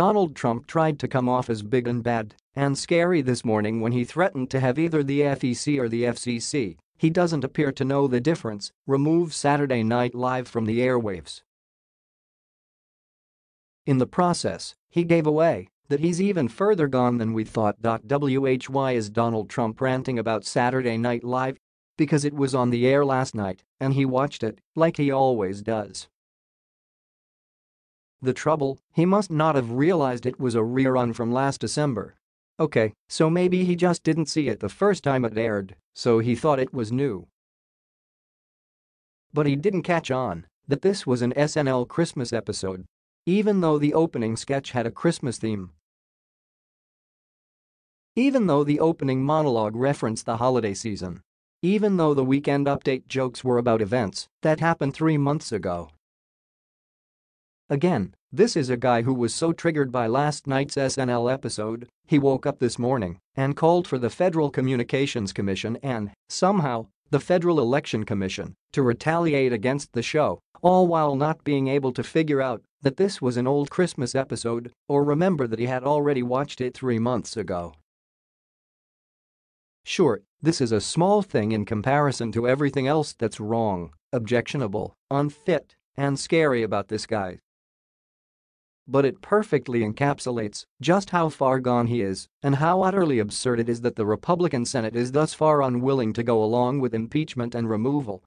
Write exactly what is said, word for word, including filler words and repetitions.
Donald Trump tried to come off as big and bad and scary this morning when he threatened to have either the F E C or the F C C, he doesn't appear to know the difference, remove Saturday Night Live from the airwaves. In the process, he gave away that he's even further gone than we thought. Why is Donald Trump ranting about Saturday Night Live? Because it was on the air last night and he watched it, like he always does. The trouble, he must not have realized it was a rerun from last December. Okay, so maybe he just didn't see it the first time it aired, so he thought it was new. But he didn't catch on that this was an S N L Christmas episode, even though the opening sketch had a Christmas theme. Even though the opening monologue referenced the holiday season. Even though the weekend update jokes were about events that happened three months ago. Again, this is a guy who was so triggered by last night's S N L episode, he woke up this morning and called for the Federal Communications Commission and, somehow, the Federal Election Commission to retaliate against the show, all while not being able to figure out that this was an old Christmas episode or remember that he had already watched it three months ago. Sure, this is a small thing in comparison to everything else that's wrong, objectionable, unfit, and scary about this guy. But it perfectly encapsulates just how far gone he is and how utterly absurd it is that the Republican Senate is thus far unwilling to go along with impeachment and removal